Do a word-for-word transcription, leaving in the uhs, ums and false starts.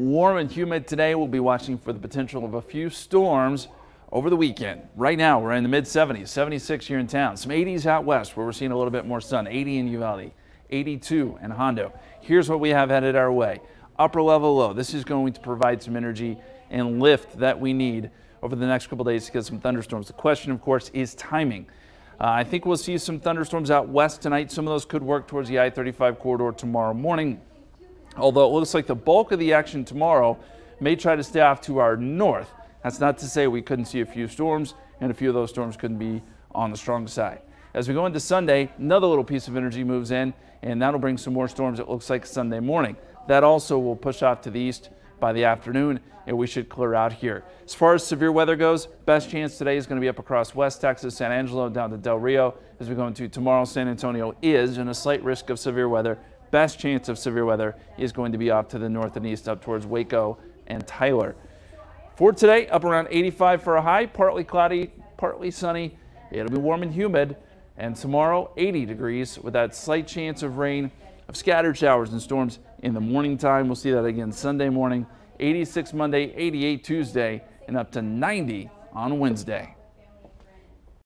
warm and humid today. We'll be watching for the potential of a few storms over the weekend. Right now, we're in the mid seventies, seventy-six here in town. Some eighties out west where we're seeing a little bit more sun, eighty in Uvalde, eighty-two in Hondo. Here's what we have headed our way. Upper level low. This is going to provide some energy and lift that we need over the next couple days to get some thunderstorms. The question, of course, is timing. Uh, I think we'll see some thunderstorms out west tonight. Some of those could work towards the I thirty-five corridor tomorrow morning, although it looks like the bulk of the action tomorrow may try to stay off to our north. That's not to say we couldn't see a few storms, and a few of those storms couldn't be on the strong side. As we go into Sunday, another little piece of energy moves in, and that'll bring some more storms, it looks like, Sunday morning. That also will push off to the east by the afternoon, and we should clear out here. As far as severe weather goes, best chance today is going to be up across West Texas, San Angelo, down to Del Rio. As we go into tomorrow, San Antonio is in a slight risk of severe weather. Best chance of severe weather is going to be off to the north and east, up towards Waco and Tyler. For today, up around eighty-five for a high, partly cloudy, partly sunny. It'll be warm and humid. And tomorrow, eighty degrees with that slight chance of rain, of scattered showers and storms in the morning time. We'll see that again Sunday morning, eighty-six Monday, eighty-eight Tuesday, and up to ninety on Wednesday.